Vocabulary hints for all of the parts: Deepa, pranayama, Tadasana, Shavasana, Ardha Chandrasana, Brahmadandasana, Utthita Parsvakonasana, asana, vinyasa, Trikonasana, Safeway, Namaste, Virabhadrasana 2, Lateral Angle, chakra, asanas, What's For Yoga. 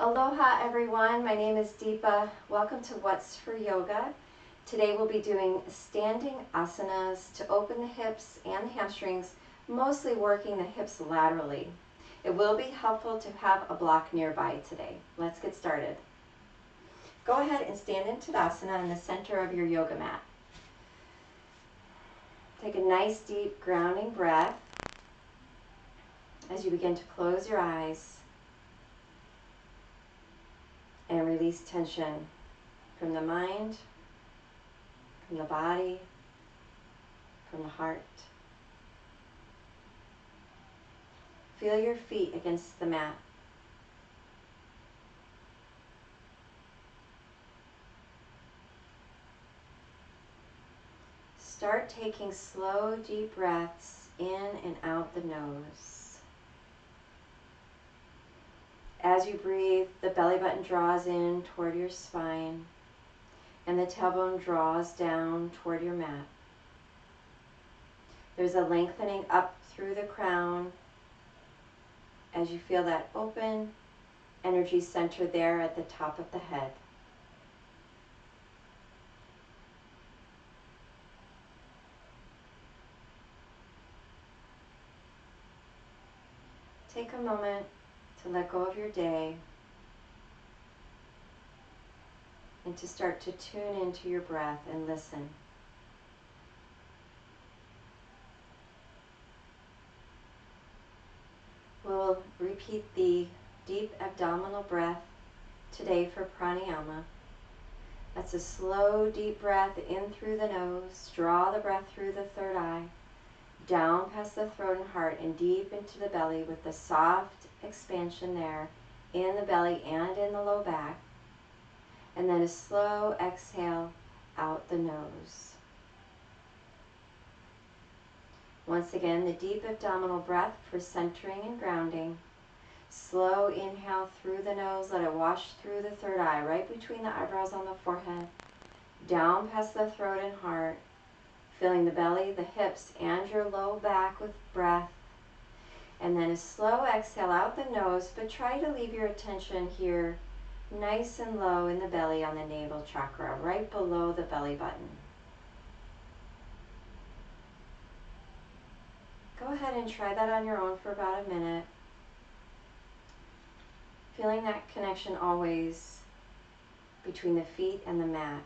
Aloha everyone, my name is Deepa. Welcome to What's For Yoga. Today we'll be doing standing asanas to open the hips and the hamstrings, mostly working the hips laterally. It will be helpful to have a block nearby today. Let's get started. Go ahead and stand in Tadasana in the center of your yoga mat. Take a nice deep grounding breath as you begin to close your eyes and release tension from the mind, from the body, from the heart. Feel your feet against the mat. Start taking slow, deep breaths in and out the nose. As you breathe, the belly button draws in toward your spine, and the tailbone draws down toward your mat. There's a lengthening up through the crown as you feel that open energy center there at the top of the head. Take a moment to let go of your day and to start to tune into your breath and listen. We'll repeat the deep abdominal breath today for pranayama. That's a slow, deep breath in through the nose. Draw the breath through the third eye, down past the throat and heart, and deep into the belly with the soft expansion there in the belly and in the low back. And then a slow exhale out the nose. Once again, the deep abdominal breath for centering and grounding. Slow inhale through the nose. Let it wash through the third eye, right between the eyebrows on the forehead, down past the throat and heart, filling the belly, the hips, and your low back with breath. And then a slow exhale out the nose, but try to leave your attention here nice and low in the belly on the navel chakra, right below the belly button. Go ahead and try that on your own for about a minute. Feeling that connection always between the feet and the mat.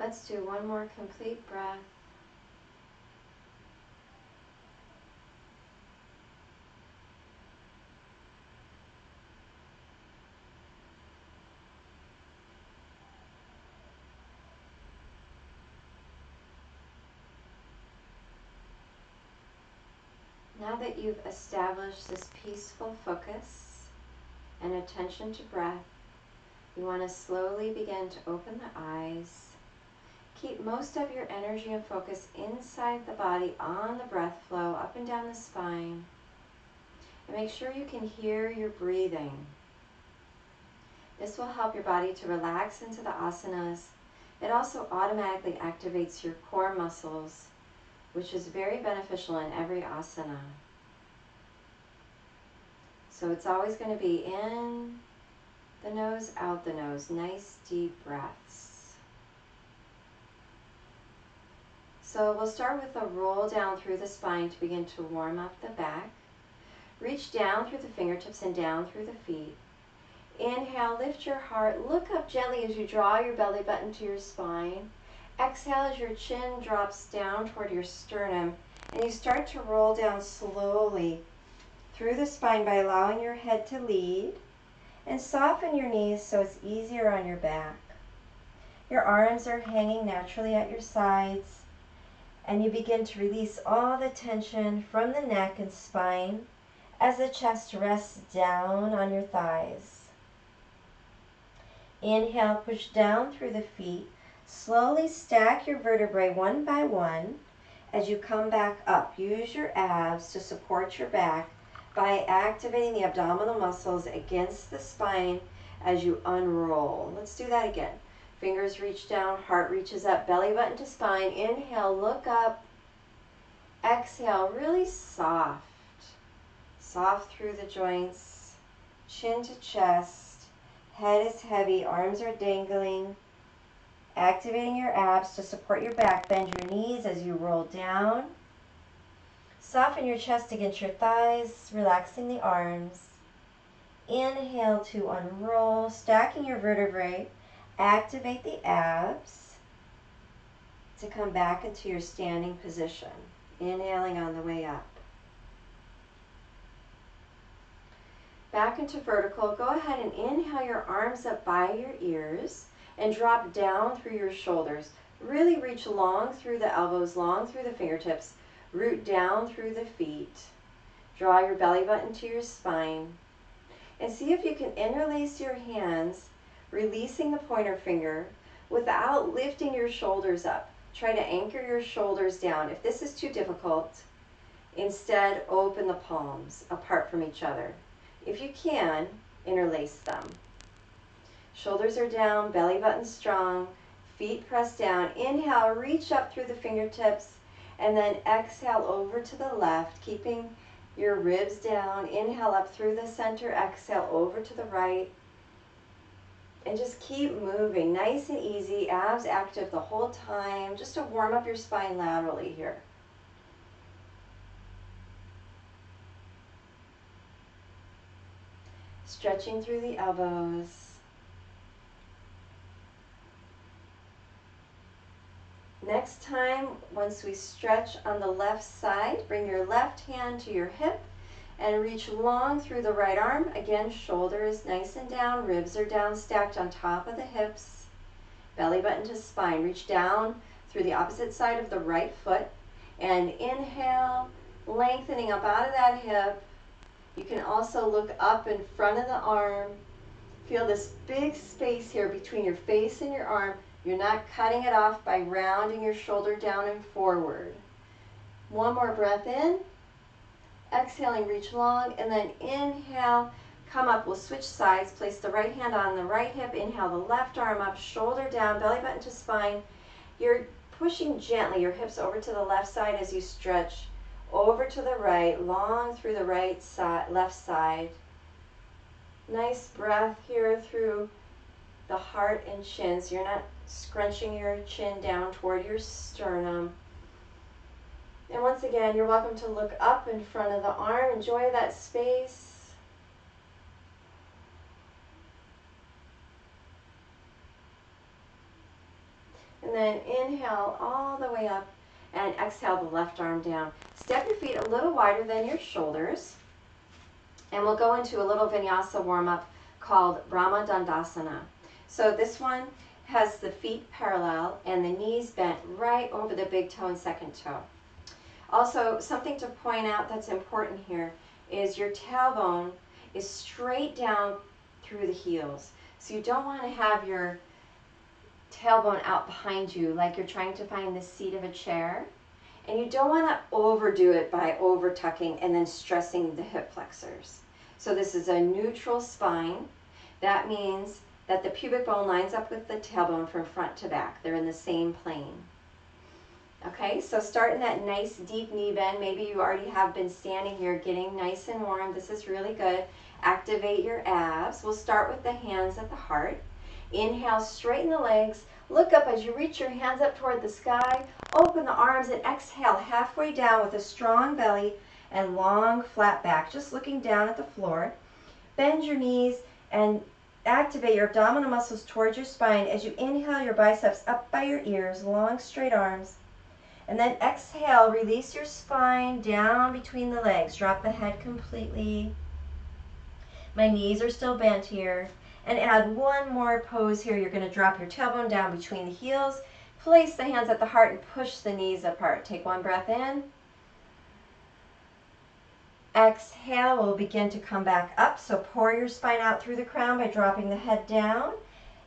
Let's do one more complete breath. Now that you've established this peaceful focus and attention to breath, you want to slowly begin to open the eyes. Keep most of your energy and focus inside the body on the breath flow up and down the spine. And make sure you can hear your breathing. This will help your body to relax into the asanas. It also automatically activates your core muscles, which is very beneficial in every asana. So it's always going to be in the nose, out the nose, nice deep breaths. So we'll start with a roll down through the spine to begin to warm up the back. Reach down through the fingertips and down through the feet. Inhale, lift your heart, look up gently as you draw your belly button to your spine. Exhale as your chin drops down toward your sternum and you start to roll down slowly through the spine by allowing your head to lead, and soften your knees so it's easier on your back. Your arms are hanging naturally at your sides and you begin to release all the tension from the neck and spine as the chest rests down on your thighs. Inhale, push down through the feet. Slowly stack your vertebrae one by one as you come back up. Use your abs to support your back by activating the abdominal muscles against the spine as you unroll. Let's do that again. Fingers reach down, heart reaches up, belly button to spine. Inhale, look up. Exhale, really soft. Soft through the joints, chin to chest, head is heavy, arms are dangling. Activating your abs to support your back. Bend your knees as you roll down. Soften your chest against your thighs, relaxing the arms. Inhale to unroll, stacking your vertebrae. Activate the abs to come back into your standing position. Inhaling on the way up. Back into vertical. Go ahead and inhale your arms up by your ears. And drop down through your shoulders. Really reach long through the elbows, long through the fingertips. Root down through the feet. Draw your belly button to your spine. And see if you can interlace your hands, releasing the pointer finger without lifting your shoulders up. Try to anchor your shoulders down. If this is too difficult, instead open the palms apart from each other. If you can, interlace them. Shoulders are down, belly button strong, feet pressed down. Inhale, reach up through the fingertips, and then exhale over to the left, keeping your ribs down. Inhale up through the center, exhale over to the right. And just keep moving, nice and easy, abs active the whole time, just to warm up your spine laterally here. Stretching through the elbows. Next time, once we stretch on the left side, bring your left hand to your hip and reach long through the right arm. Again, shoulder is nice and down, ribs are down, stacked on top of the hips. Belly button to spine. Reach down through the opposite side of the right foot and inhale, lengthening up out of that hip. You can also look up in front of the arm. Feel this big space here between your face and your arm. You're not cutting it off by rounding your shoulder down and forward. One more breath in. Exhaling, reach long, and then inhale, come up. We'll switch sides. Place the right hand on the right hip. Inhale, the left arm up, shoulder down, belly button to spine. You're pushing gently your hips over to the left side as you stretch over to the right, long through the right side, left side. Nice breath here through the heart and chin, so you're not scrunching your chin down toward your sternum. And once again, you're welcome to look up in front of the arm. Enjoy that space. And then inhale all the way up and exhale the left arm down. Step your feet a little wider than your shoulders. And we'll go into a little vinyasa warm-up called Brahmadandasana. So this one has the feet parallel and the knees bent right over the big toe and second toe. Also, something to point out that's important here is your tailbone is straight down through the heels. So you don't want to have your tailbone out behind you like you're trying to find the seat of a chair. And you don't want to overdo it by over-tucking and then stressing the hip flexors. So this is a neutral spine. That means that the pubic bone lines up with the tailbone from front to back. They're in the same plane. Okay, so start in that nice deep knee bend. Maybe you already have been standing here getting nice and warm. This is really good. Activate your abs. We'll start with the hands at the heart. Inhale, straighten the legs. Look up as you reach your hands up toward the sky. Open the arms and exhale halfway down with a strong belly and long flat back. Just looking down at the floor. Bend your knees and Activate your abdominal muscles towards your spine as you inhale your biceps up by your ears, long straight arms. And then exhale, release your spine down between the legs. Drop the head completely. My knees are still bent here. And add one more pose here. You're going to drop your tailbone down between the heels. Place the hands at the heart and push the knees apart. Take one breath in. Exhale, we'll begin to come back up. So pour your spine out through the crown by dropping the head down.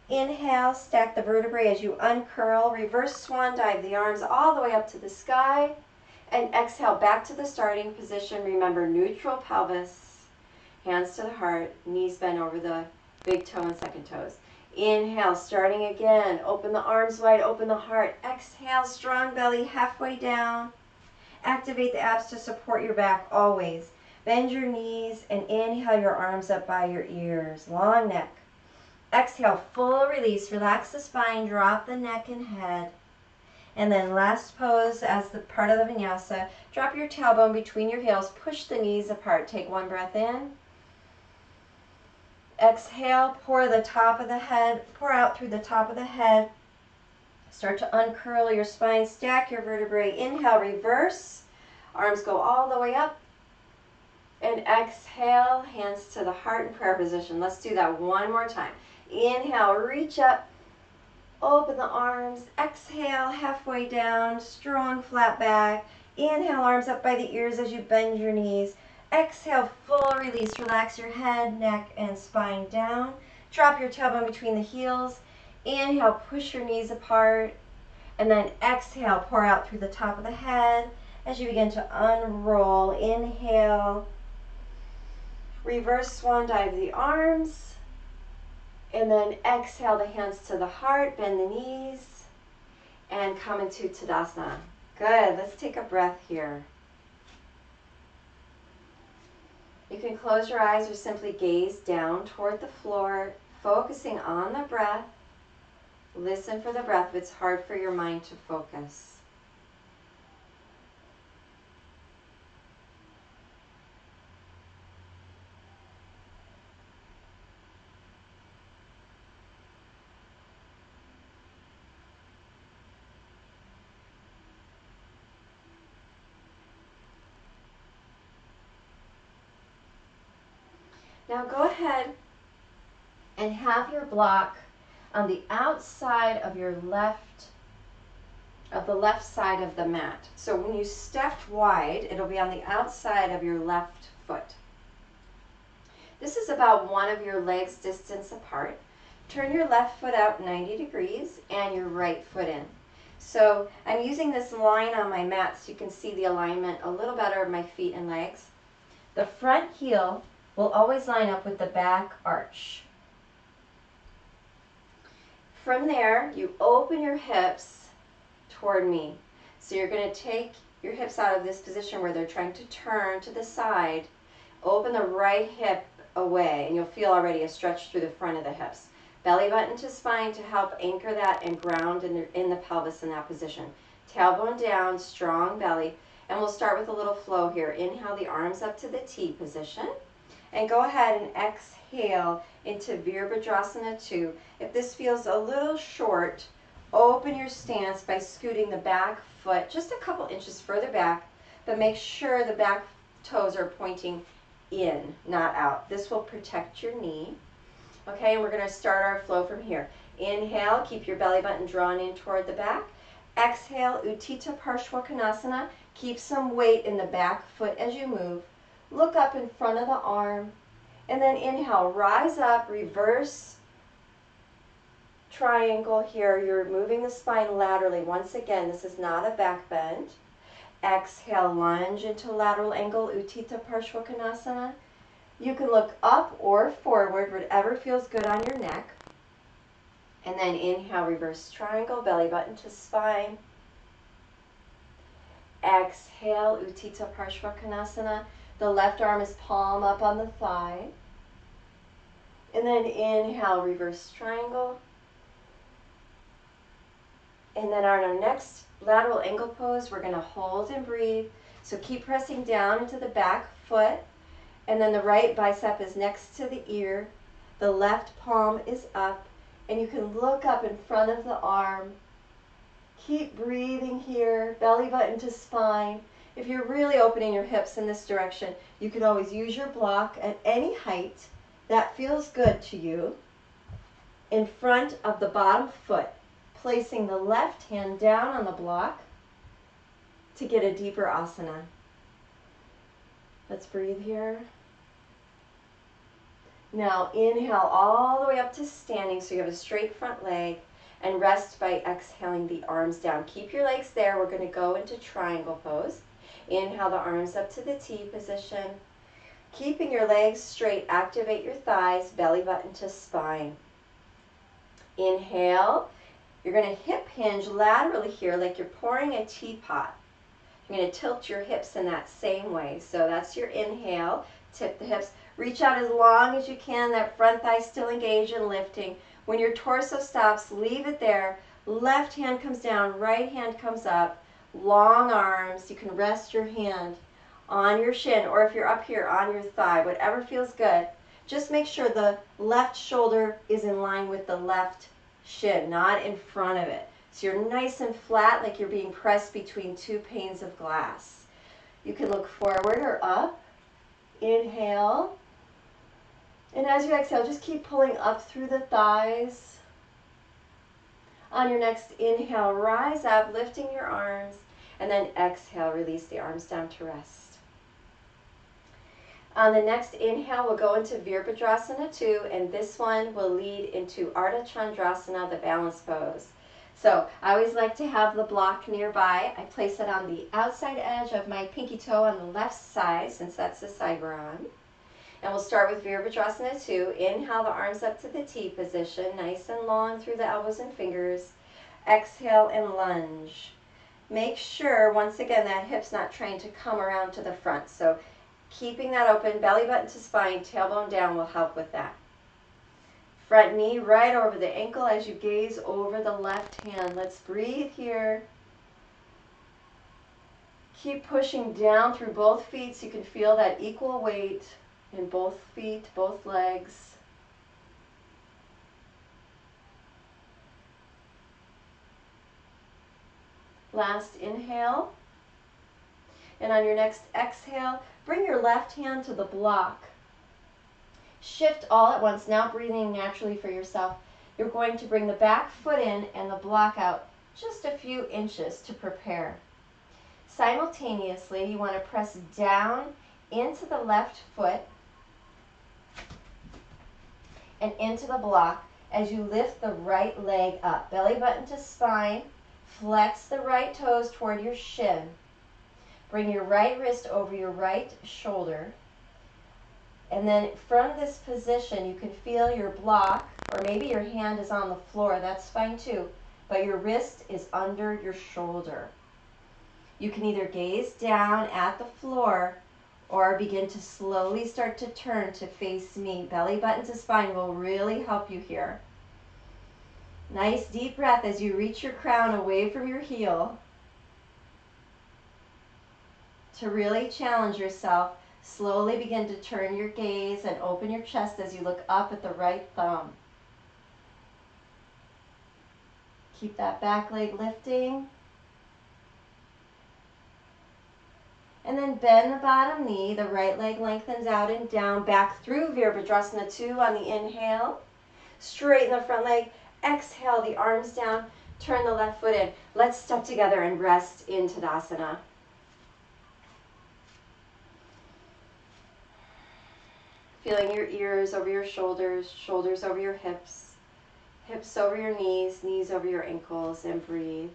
Inhale, stack the vertebrae as you uncurl. Reverse swan dive the arms all the way up to the sky. And exhale, back to the starting position. Remember, neutral pelvis, hands to the heart, knees bent over the big toe and second toes. Inhale, starting again. Open the arms wide, open the heart. Exhale, strong belly halfway down. Activate the abs to support your back always. Bend your knees and inhale your arms up by your ears. Long neck. Exhale, full release. Relax the spine, drop the neck and head. And then last pose as the part of the vinyasa. Drop your tailbone between your heels. Push the knees apart. Take one breath in. Exhale, pour the top of the head. Pour out through the top of the head. Start to uncurl your spine. Stack your vertebrae. Inhale, reverse. Arms go all the way up. And exhale, hands to the heart in prayer position. Let's do that one more time. Inhale, reach up, open the arms. Exhale, halfway down, strong flat back. Inhale, arms up by the ears as you bend your knees. Exhale, full release. Relax your head, neck, and spine down. Drop your tailbone between the heels. Inhale, push your knees apart. And then exhale, pour out through the top of the head as you begin to unroll. Inhale. Reverse swan dive the arms, and then exhale the hands to the heart, bend the knees, and come into Tadasana. Good, let's take a breath here. You can close your eyes or simply gaze down toward the floor, focusing on the breath. Listen for the breath if it's hard for your mind to focus. Now go ahead and have your block on the outside of your left side of the mat. So when you step wide, it'll be on the outside of your left foot. This is about one of your legs distance apart. Turn your left foot out 90 degrees and your right foot in. So I'm using this line on my mat so you can see the alignment a little better of my feet and legs. The front heel will always line up with the back arch. From there, you open your hips toward me. So you're going to take your hips out of this position where they're trying to turn to the side. Open the right hip away, and you'll feel already a stretch through the front of the hips. Belly button to spine to help anchor that and ground in the pelvis in that position. Tailbone down, strong belly, and we'll start with a little flow here. Inhale the arms up to the T position. And go ahead and exhale into Virabhadrasana 2. If this feels a little short, open your stance by scooting the back foot just a couple inches further back, but make sure the back toes are pointing in, not out. This will protect your knee. Okay, and we're going to start our flow from here. Inhale, keep your belly button drawn in toward the back. Exhale, Utthita Parsvakonasana. Keep some weight in the back foot as you move. Look up in front of the arm, and then inhale, rise up, reverse triangle here. You're moving the spine laterally. Once again, this is not a back bend. Exhale, lunge into lateral angle, Utthita Parsvakonasana. You can look up or forward, whatever feels good on your neck. And then inhale, reverse triangle, belly button to spine. Exhale, Utthita Parsvakonasana. The left arm is palm up on the thigh. And then inhale, reverse triangle. And then on our next lateral angle pose, we're going to hold and breathe. So keep pressing down into the back foot. And then the right bicep is next to the ear. The left palm is up, and you can look up in front of the arm. Keep breathing here, belly button to spine. If you're really opening your hips in this direction, you can always use your block at any height that feels good to you in front of the bottom foot, placing the left hand down on the block to get a deeper asana. Let's breathe here. Now inhale all the way up to standing so you have a straight front leg, and rest by exhaling the arms down. Keep your legs there. We're going to go into triangle pose. Inhale the arms up to the T position. Keeping your legs straight, activate your thighs, belly button to spine. Inhale. You're going to hip hinge laterally here like you're pouring a teapot. You're going to tilt your hips in that same way. So that's your inhale. Tip the hips. Reach out as long as you can. That front thigh still engaged and lifting. When your torso stops, leave it there. Left hand comes down, right hand comes up. Long arms. You can rest your hand on your shin, or if you're up here, on your thigh. Whatever feels good. Just make sure the left shoulder is in line with the left shin, not in front of it. So you're nice and flat like you're being pressed between two panes of glass. You can look forward or up. Inhale. And as you exhale, just keep pulling up through the thighs. On your next inhale, rise up, lifting your arms, and then exhale, release the arms down to rest. On the next inhale, we'll go into Virabhadrasana 2, and this one will lead into Ardha Chandrasana, the balance pose. So I always like to have the block nearby. I place it on the outside edge of my pinky toe on the left side, since that's the side we're on. And we'll start with Virabhadrasana 2. Inhale the arms up to the T position, nice and long through the elbows and fingers. Exhale and lunge. Make sure, once again, that hip's not trying to come around to the front. So keeping that open, belly button to spine, tailbone down will help with that. Front knee right over the ankle as you gaze over the left hand. Let's breathe here. Keep pushing down through both feet so you can feel that equal weight in both feet, both legs. Last inhale. And on your next exhale, bring your left hand to the block. Shift all at once, now breathing naturally for yourself. You're going to bring the back foot in and the block out just a few inches to prepare. Simultaneously, you want to press down into the left foot and into the block as you lift the right leg up. Belly button to spine, flex the right toes toward your shin. Bring your right wrist over your right shoulder. And then from this position, you can feel your block, or maybe your hand is on the floor, that's fine too, but your wrist is under your shoulder. You can either gaze down at the floor or begin to slowly start to turn to face me. Belly button to spine will really help you here. Nice deep breath as you reach your crown away from your heel to really challenge yourself. Slowly begin to turn your gaze and open your chest as you look up at the right thumb. Keep that back leg lifting. And then bend the bottom knee, the right leg lengthens out and down, back through Virabhadrasana 2 on the inhale. Straighten the front leg, exhale the arms down, turn the left foot in. Let's step together and rest in Tadasana. Feeling your ears over your shoulders, shoulders over your hips, hips over your knees, knees over your ankles, and breathe.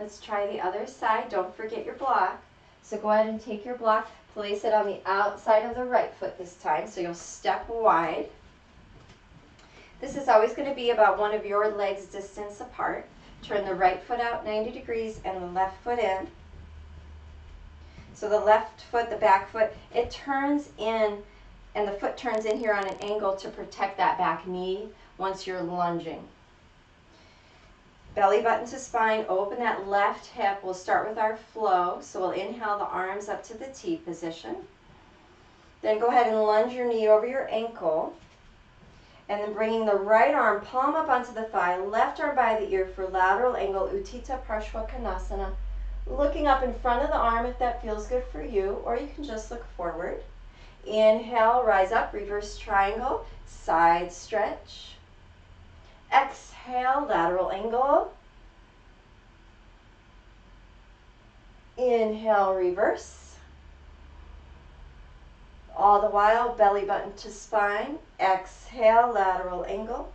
Let's try the other side. Don't forget your block. So go ahead and take your block, place it on the outside of the right foot this time, so you'll step wide. This is always going to be about one of your legs distance apart. Turn the right foot out 90 degrees and the left foot in. So the left foot, the back foot, it turns in, and the foot turns in here on an angle to protect that back knee once you're lunging. Belly button to spine, open that left hip. We'll start with our flow. So we'll inhale the arms up to the T position. Then go ahead and lunge your knee over your ankle. And then bringing the right arm, palm up onto the thigh, left arm by the ear for lateral angle, Utthita Parsvakonasana. Looking up in front of the arm if that feels good for you, or you can just look forward. Inhale, rise up, reverse triangle, side stretch. Exhale, lateral angle. Inhale, reverse. All the while, belly button to spine. Exhale, lateral angle.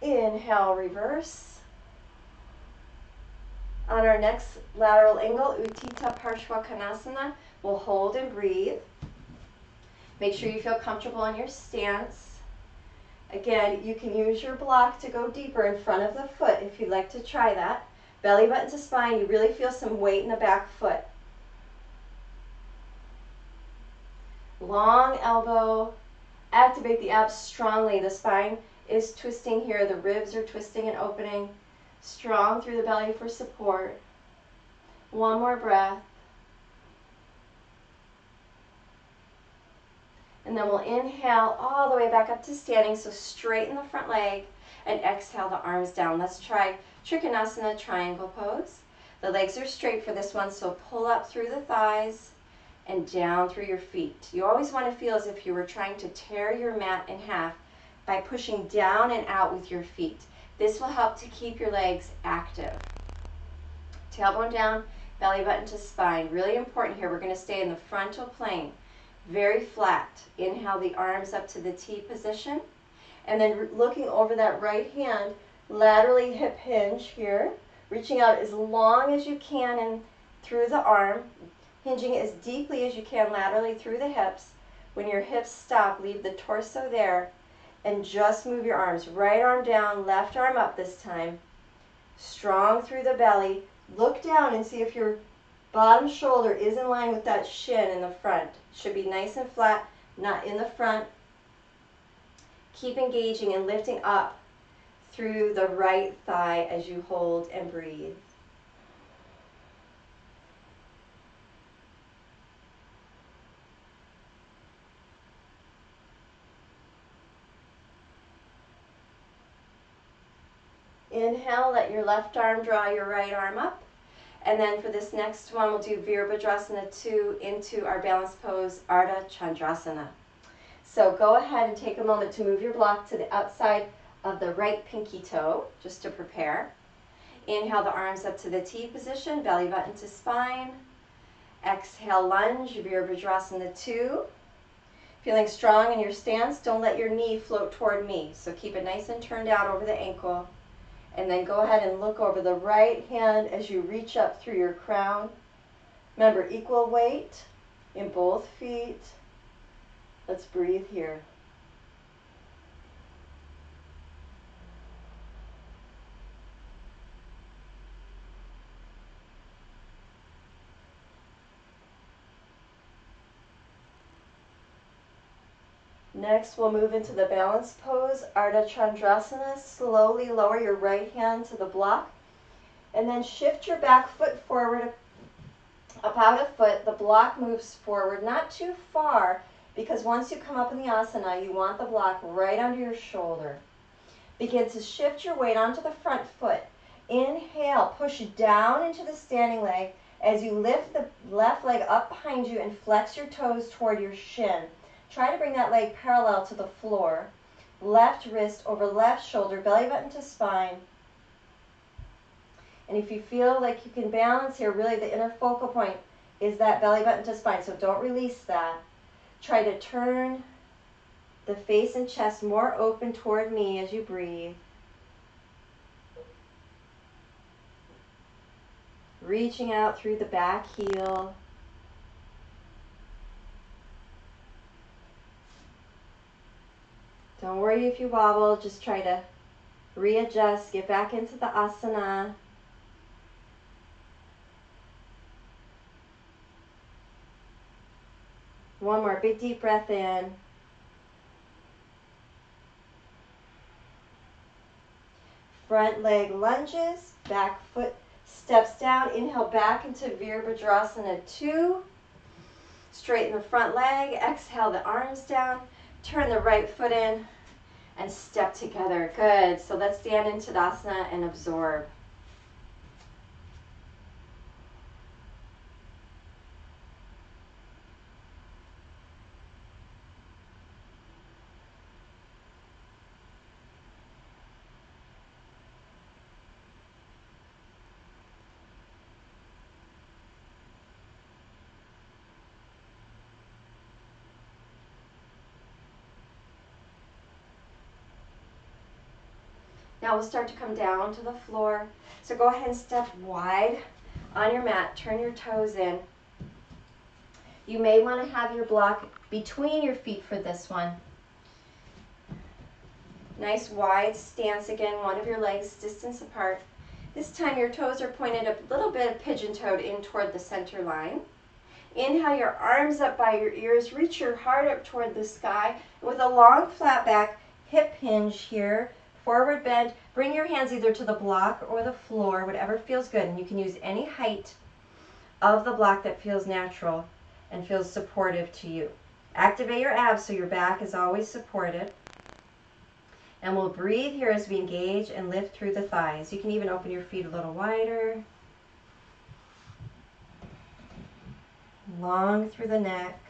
Inhale, reverse. On our next lateral angle, Utthita Parsvakonasana, we'll hold and breathe. Make sure you feel comfortable in your stance. Again, you can use your block to go deeper in front of the foot if you'd like to try that. Belly button to spine, you really feel some weight in the back foot. Long elbow, activate the abs strongly. The spine is twisting here, the ribs are twisting and opening. Strong through the belly for support. One more breath. And then we'll inhale all the way back up to standing, so straighten the front leg and exhale the arms down. Let's try Trikonasana triangle pose. The legs are straight for this one, so pull up through the thighs and down through your feet. You always want to feel as if you were trying to tear your mat in half by pushing down and out with your feet. This will help to keep your legs active. Tailbone down, belly button to spine. Really important here, we're going to stay in the frontal plane, very flat. Inhale the arms up to the T position, and then looking over that right hand, laterally hip hinge here, reaching out as long as you can and through the arm, hinging as deeply as you can laterally through the hips. When your hips stop, leave the torso there and just move your arms. Right arm down, left arm up this time. Strong through the belly. Look down and see if your bottom shoulder is in line with that shin in the front. Should be nice and flat, not in the front. Keep engaging and lifting up through the right thigh as you hold and breathe. Inhale, let your left arm draw your right arm up. And then for this next one, we'll do Virabhadrasana 2 into our balance pose, Ardha Chandrasana. So go ahead and take a moment to move your block to the outside of the right pinky toe, just to prepare. Inhale the arms up to the T position, belly button to spine. Exhale, lunge, Virabhadrasana 2. Feeling strong in your stance, don't let your knee float toward me. So keep it nice and turned out over the ankle. And then go ahead and look over the right hand as you reach up through your crown. Remember, equal weight in both feet. Let's breathe here. Next, we'll move into the balance pose, Ardha Chandrasana. Slowly lower your right hand to the block, and then shift your back foot forward about a foot. The block moves forward, not too far, because once you come up in the asana, you want the block right under your shoulder. Begin to shift your weight onto the front foot. Inhale, push down into the standing leg as you lift the left leg up behind you and flex your toes toward your shin. Try to bring that leg parallel to the floor. Left wrist over left shoulder, belly button to spine. And if you feel like you can balance here, really the inner focal point is that belly button to spine, so don't release that. Try to turn the face and chest more open toward me as you breathe. Reaching out through the back heel. Don't worry if you wobble, just try to Readjust, get back into the asana. One more big deep breath in. Front leg lunges, back foot steps down. Inhale back into Virabhadrasana 2. Straighten the front leg, exhale the arms down. Turn the right foot in and step together. Good. So let's stand in Tadasana and absorb. Now we'll start to come down to the floor. So go ahead and step wide on your mat. Turn your toes in. You may want to have your block between your feet for this one. Nice wide stance again. One of your legs distance apart. This time your toes are pointed a little bit pigeon-toed in toward the center line. Inhale your arms up by your ears. Reach your heart up toward the sky. With a long flat back, hip hinge here. Forward bend, bring your hands either to the block or the floor, whatever feels good. And you can use any height of the block that feels natural and feels supportive to you. Activate your abs so your back is always supported. And we'll breathe here as we engage and lift through the thighs. You can even open your feet a little wider. Long through the neck.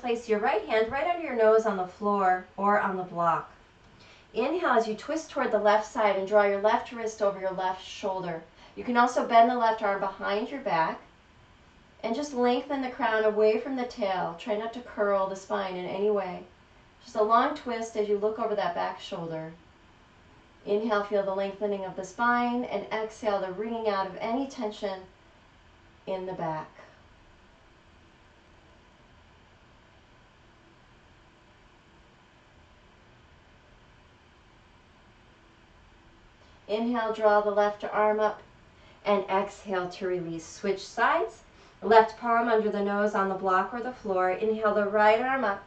Place your right hand right under your nose on the floor or on the block. Inhale as you twist toward the left side and draw your left wrist over your left shoulder. You can also bend the left arm behind your back and just lengthen the crown away from the tail. Try not to curl the spine in any way. Just a long twist as you look over that back shoulder. Inhale, feel the lengthening of the spine, and exhale the wringing out of any tension in the back. Inhale, draw the left arm up, and exhale to release. Switch sides, left palm under the nose on the block or the floor. Inhale the right arm up,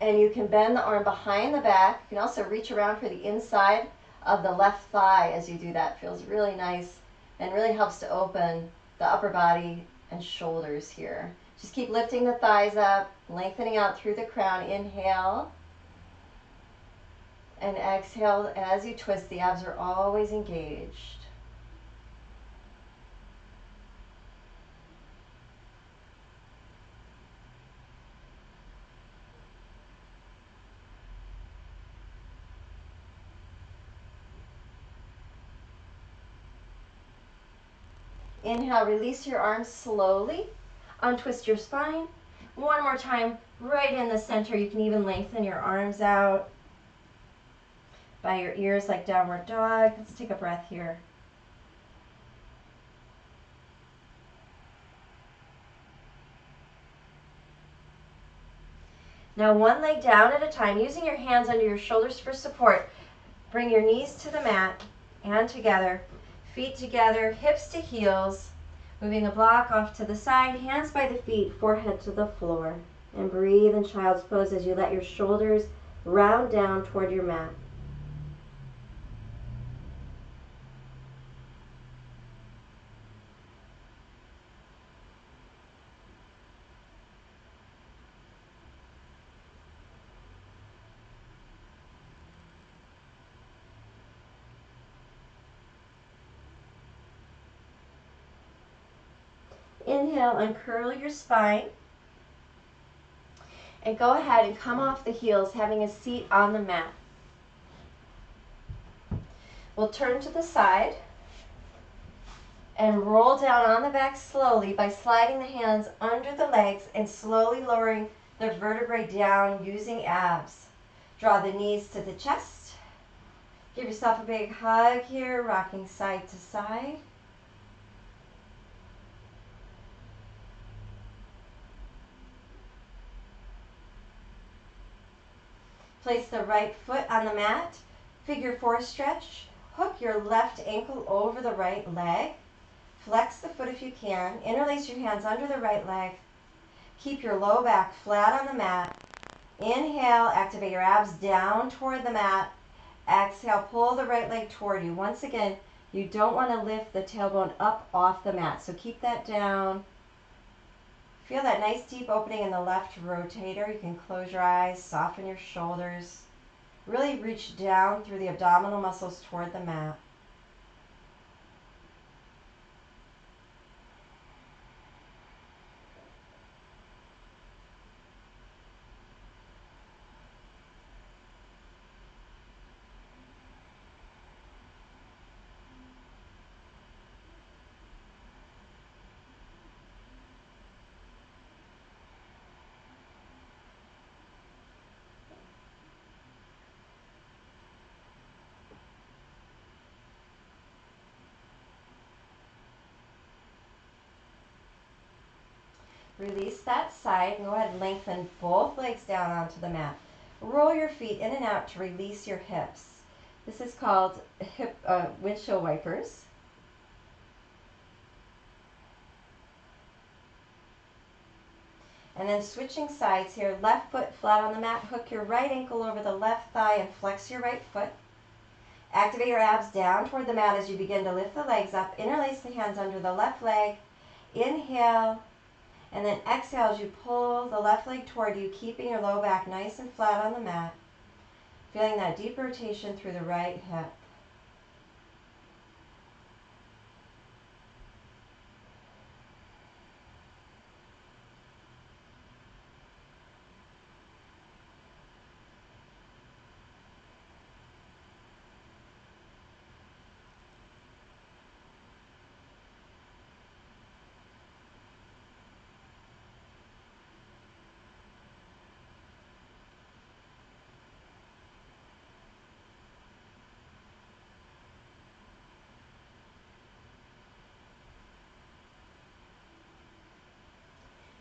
and you can bend the arm behind the back. You can also reach around for the inside of the left thigh as you do that. Feels really nice and really helps to open the upper body and shoulders here. Just keep lifting the thighs up, lengthening out through the crown. Inhale. And exhale as you twist. The abs are always engaged. Inhale, release your arms slowly. Untwist your spine. One more time, right in the center. You can even lengthen your arms out by your ears like downward dog. Let's take a breath here. Now one leg down at a time, using your hands under your shoulders for support. Bring your knees to the mat and together, feet together, hips to heels, moving the block off to the side, hands by the feet, forehead to the floor. And breathe in child's pose as you let your shoulders round down toward your mat. Inhale, uncurl your spine and go ahead and come off the heels, having a seat on the mat. We'll turn to the side and roll down on the back slowly by sliding the hands under the legs and slowly lowering the vertebrae down using abs. Draw the knees to the chest. Give yourself a big hug here, rocking side to side. Place the right foot on the mat. Figure four stretch. Hook your left ankle over the right leg. Flex the foot if you can. Interlace your hands under the right leg. Keep your low back flat on the mat. Inhale, activate your abs down toward the mat. Exhale, pull the right leg toward you. Once again, you don't want to lift the tailbone up off the mat, so keep that down. Feel that nice deep opening in the left rotator. You can close your eyes, soften your shoulders. Really reach down through the abdominal muscles toward the mat. Release that side and go ahead and lengthen both legs down onto the mat. Roll your feet in and out to release your hips. This is called windshield wipers. And then switching sides here, left foot flat on the mat, hook your right ankle over the left thigh and flex your right foot. Activate your abs down toward the mat as you begin to lift the legs up. Interlace the hands under the left leg. Inhale. And then exhale as you pull the left leg toward you, keeping your low back nice and flat on the mat. Feeling that deep rotation through the right hip.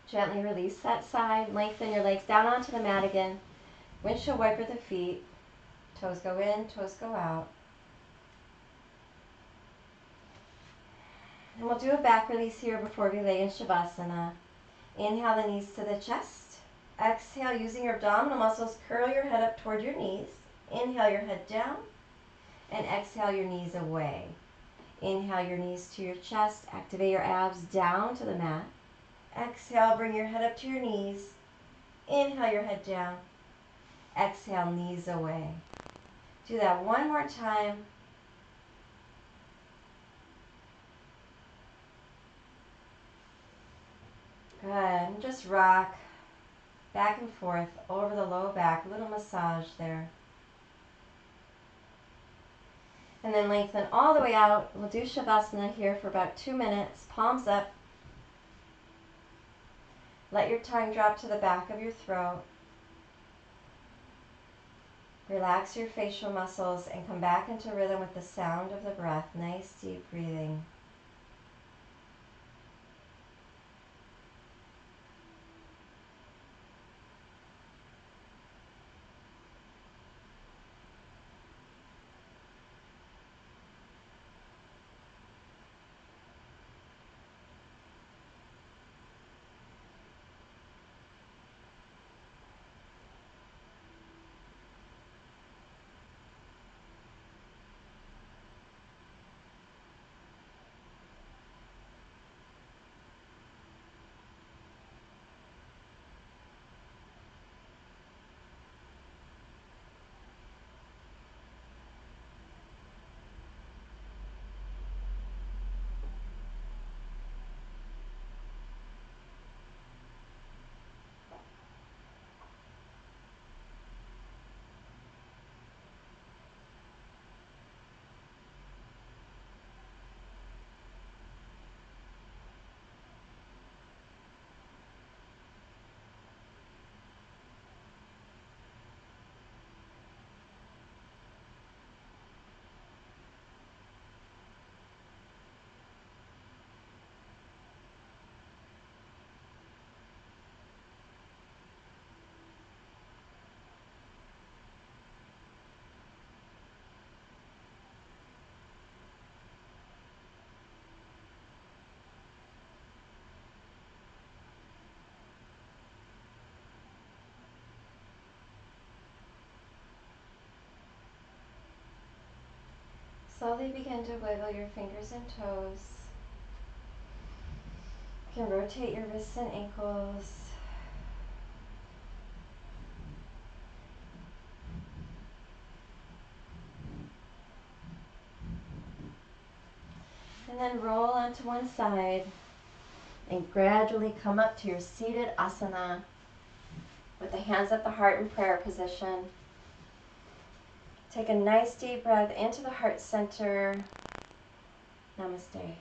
Gently release that side, lengthen your legs down onto the mat again. Windshield wiper the feet, toes go in, toes go out. And we'll do a back release here before we lay in Shavasana. Inhale the knees to the chest. Exhale, using your abdominal muscles, curl your head up toward your knees. Inhale your head down, and exhale your knees away. Inhale your knees to your chest, activate your abs down to the mat. Exhale, bring your head up to your knees. Inhale your head down. Exhale, knees away. Do that one more time. Good, and just rock back and forth over the low back, little massage there. And then lengthen all the way out. We'll do Shavasana here for about 2 minutes, palms up. Let your tongue drop to the back of your throat. Relax your facial muscles and come back into rhythm with the sound of the breath. Nice deep breathing. Slowly begin to wiggle your fingers and toes. You can rotate your wrists and ankles. And then roll onto one side and gradually come up to your seated asana with the hands at the heart in prayer position. Take a nice deep breath into the heart center. Namaste.